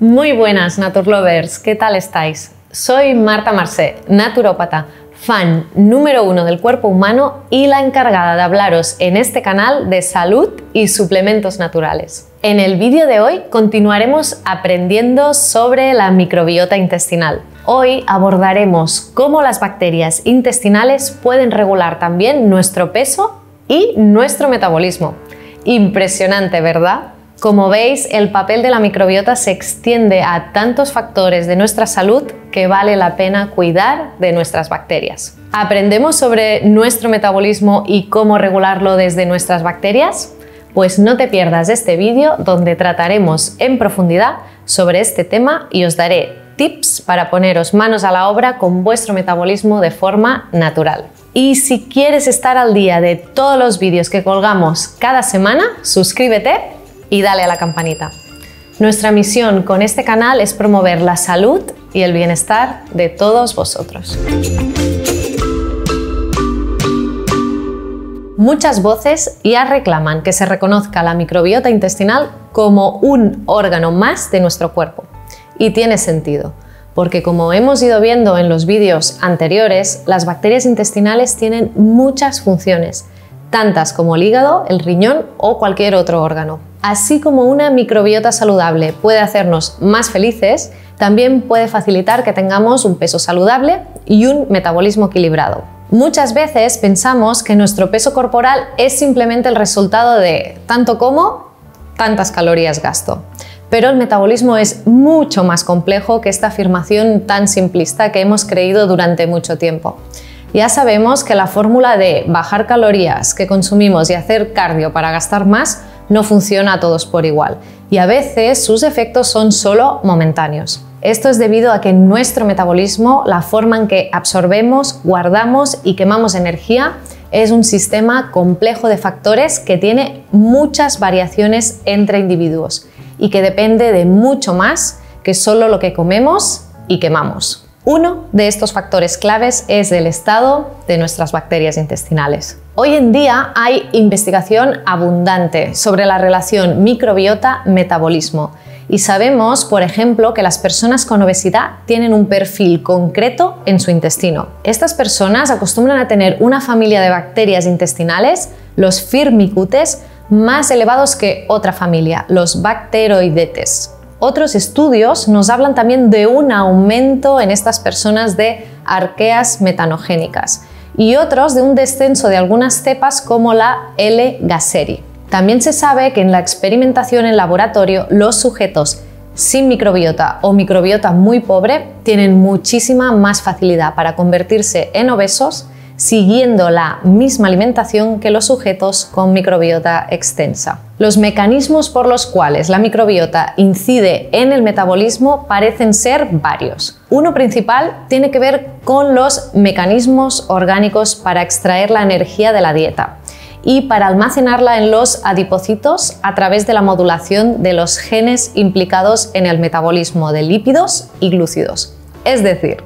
Muy buenas, Naturlovers, ¿qué tal estáis? Soy Marta Marcè, naturópata, fan número 1 del cuerpo humano y la encargada de hablaros en este canal de salud y suplementos naturales. En el vídeo de hoy continuaremos aprendiendo sobre la microbiota intestinal. Hoy abordaremos cómo las bacterias intestinales pueden regular también nuestro peso y nuestro metabolismo. Impresionante, ¿verdad? Como veis, el papel de la microbiota se extiende a tantos factores de nuestra salud que vale la pena cuidar de nuestras bacterias. ¿Aprendemos sobre nuestro metabolismo y cómo regularlo desde nuestras bacterias? Pues no te pierdas este vídeo donde trataremos en profundidad sobre este tema y os daré tips para poneros manos a la obra con vuestro metabolismo de forma natural. Y si quieres estar al día de todos los vídeos que colgamos cada semana, suscríbete y dale a la campanita. Nuestra misión con este canal es promover la salud y el bienestar de todos vosotros. Muchas voces ya reclaman que se reconozca la microbiota intestinal como un órgano más de nuestro cuerpo. Y tiene sentido, porque como hemos ido viendo en los vídeos anteriores, las bacterias intestinales tienen muchas funciones, tantas como el hígado, el riñón o cualquier otro órgano. Así como una microbiota saludable puede hacernos más felices, también puede facilitar que tengamos un peso saludable y un metabolismo equilibrado. Muchas veces pensamos que nuestro peso corporal es simplemente el resultado de tanto como, tantas calorías gasto. Pero el metabolismo es mucho más complejo que esta afirmación tan simplista que hemos creído durante mucho tiempo. Ya sabemos que la fórmula de bajar calorías que consumimos y hacer cardio para gastar más no funciona a todos por igual y a veces sus efectos son solo momentáneos. Esto es debido a que nuestro metabolismo, la forma en que absorbemos, guardamos y quemamos energía, es un sistema complejo de factores que tiene muchas variaciones entre individuos y que depende de mucho más que solo lo que comemos y quemamos. Uno de estos factores claves es el estado de nuestras bacterias intestinales. Hoy en día hay investigación abundante sobre la relación microbiota-metabolismo y sabemos, por ejemplo, que las personas con obesidad tienen un perfil concreto en su intestino. Estas personas acostumbran a tener una familia de bacterias intestinales, los Firmicutes, más elevados que otra familia, los Bacteroidetes. Otros estudios nos hablan también de un aumento en estas personas de Archeas metanogénicas y otros de un descenso de algunas cepas como la L. gasseri. También se sabe que en la experimentación en laboratorio los sujetos sin microbiota o microbiota muy pobre tienen muchísima más facilidad para convertirse en obesos siguiendo la misma alimentación que los sujetos con microbiota extensa. Los mecanismos por los cuales la microbiota incide en el metabolismo parecen ser varios. Uno principal tiene que ver con los mecanismos orgánicos para extraer la energía de la dieta y para almacenarla en los adipocitos a través de la modulación de los genes implicados en el metabolismo de lípidos y glúcidos. Es decir,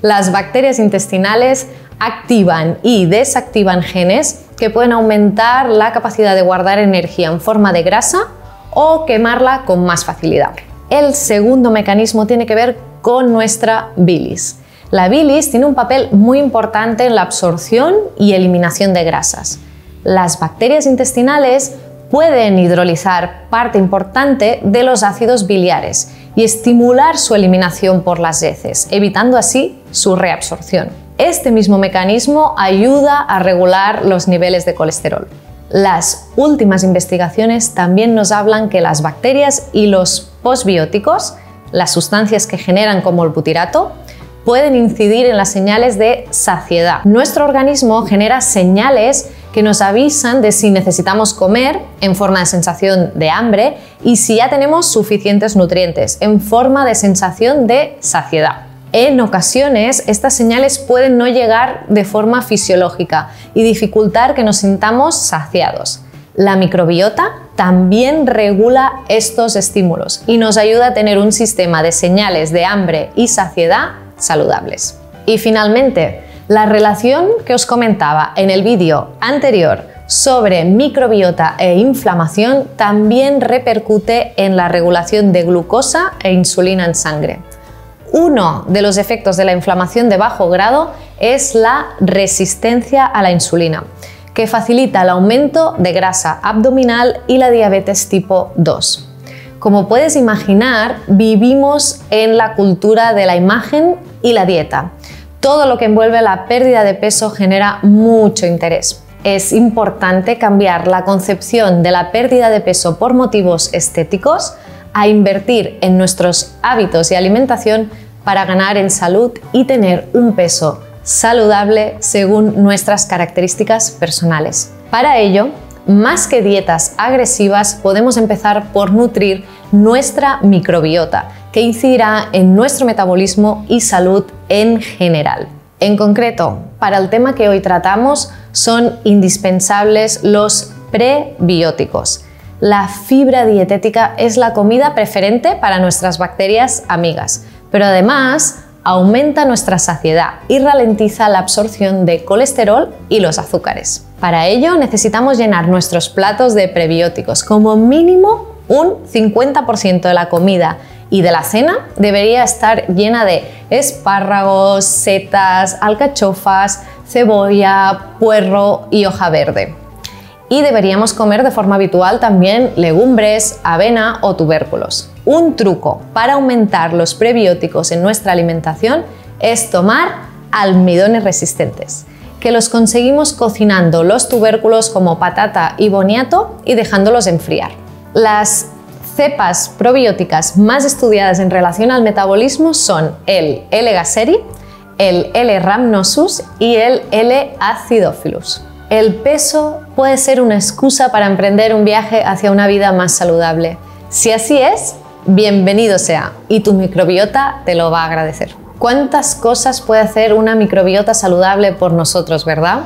las bacterias intestinales activan y desactivan genes que pueden aumentar la capacidad de guardar energía en forma de grasa o quemarla con más facilidad. El segundo mecanismo tiene que ver con nuestra bilis. La bilis tiene un papel muy importante en la absorción y eliminación de grasas. Las bacterias intestinales pueden hidrolizar parte importante de los ácidos biliares y estimular su eliminación por las heces, evitando así su reabsorción. Este mismo mecanismo ayuda a regular los niveles de colesterol. Las últimas investigaciones también nos hablan que las bacterias y los posbióticos, las sustancias que generan como el butirato, pueden incidir en las señales de saciedad. Nuestro organismo genera señales que nos avisan de si necesitamos comer en forma de sensación de hambre y si ya tenemos suficientes nutrientes en forma de sensación de saciedad. En ocasiones, estas señales pueden no llegar de forma fisiológica y dificultar que nos sintamos saciados. La microbiota también regula estos estímulos y nos ayuda a tener un sistema de señales de hambre y saciedad saludables. Y finalmente, la relación que os comentaba en el vídeo anterior sobre microbiota e inflamación también repercute en la regulación de glucosa e insulina en sangre. Uno de los efectos de la inflamación de bajo grado es la resistencia a la insulina, que facilita el aumento de grasa abdominal y la diabetes tipo 2. Como puedes imaginar, vivimos en la cultura de la imagen y la dieta. Todo lo que envuelve la pérdida de peso genera mucho interés. Es importante cambiar la concepción de la pérdida de peso por motivos estéticos a invertir en nuestros hábitos y alimentación para ganar en salud y tener un peso saludable según nuestras características personales. Para ello, más que dietas agresivas, podemos empezar por nutrir nuestra microbiota, que incidirá en nuestro metabolismo y salud en general. En concreto, para el tema que hoy tratamos, son indispensables los prebióticos. La fibra dietética es la comida preferente para nuestras bacterias amigas, pero además aumenta nuestra saciedad y ralentiza la absorción de colesterol y los azúcares. Para ello necesitamos llenar nuestros platos de prebióticos. Como mínimo un 50% de la comida y de la cena debería estar llena de espárragos, setas, alcachofas, cebolla, puerro y hoja verde. Y deberíamos comer de forma habitual también legumbres, avena o tubérculos. Un truco para aumentar los prebióticos en nuestra alimentación es tomar almidones resistentes, que los conseguimos cocinando los tubérculos como patata y boniato y dejándolos enfriar. Las cepas probióticas más estudiadas en relación al metabolismo son el L. gasseri, el L. rhamnosus y el L. acidophilus. El peso puede ser una excusa para emprender un viaje hacia una vida más saludable. Si así es, bienvenido sea y tu microbiota te lo va a agradecer. ¿Cuántas cosas puede hacer una microbiota saludable por nosotros, verdad?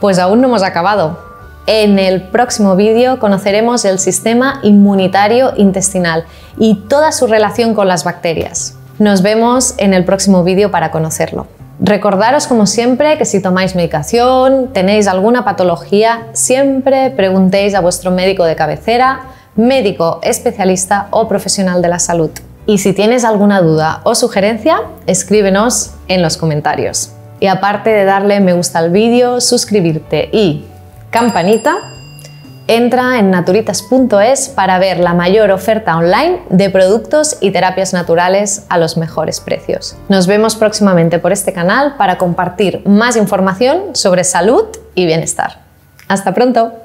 Pues aún no hemos acabado. En el próximo vídeo conoceremos el sistema inmunitario intestinal y toda su relación con las bacterias. Nos vemos en el próximo vídeo para conocerlo. Recordaros, como siempre, que si tomáis medicación, tenéis alguna patología, siempre preguntéis a vuestro médico de cabecera, médico especialista o profesional de la salud. Y si tienes alguna duda o sugerencia, escríbenos en los comentarios. Y aparte de darle me gusta al vídeo, suscribirte y campanita, entra en naturitas.es para ver la mayor oferta online de productos y terapias naturales a los mejores precios. Nos vemos próximamente por este canal para compartir más información sobre salud y bienestar. ¡Hasta pronto!